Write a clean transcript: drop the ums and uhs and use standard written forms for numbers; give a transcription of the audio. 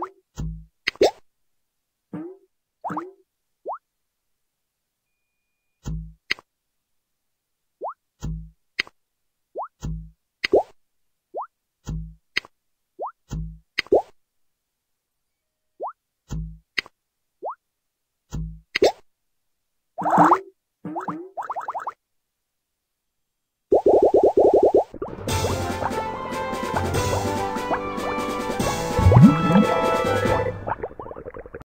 What?